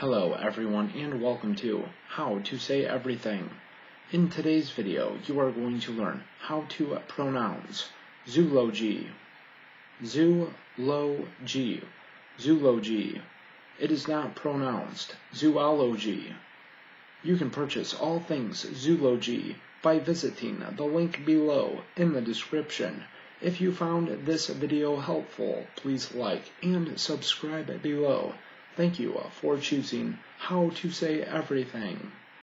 Hello everyone and welcome to How To Say Everything. In today's video you are going to learn how to pronounce zoology. Zoology. Zoology. It is not pronounced zoology. You can purchase all things zoology by visiting the link below in the description. If you found this video helpful, please like and subscribe below. Thank you for choosing How to Say Everything.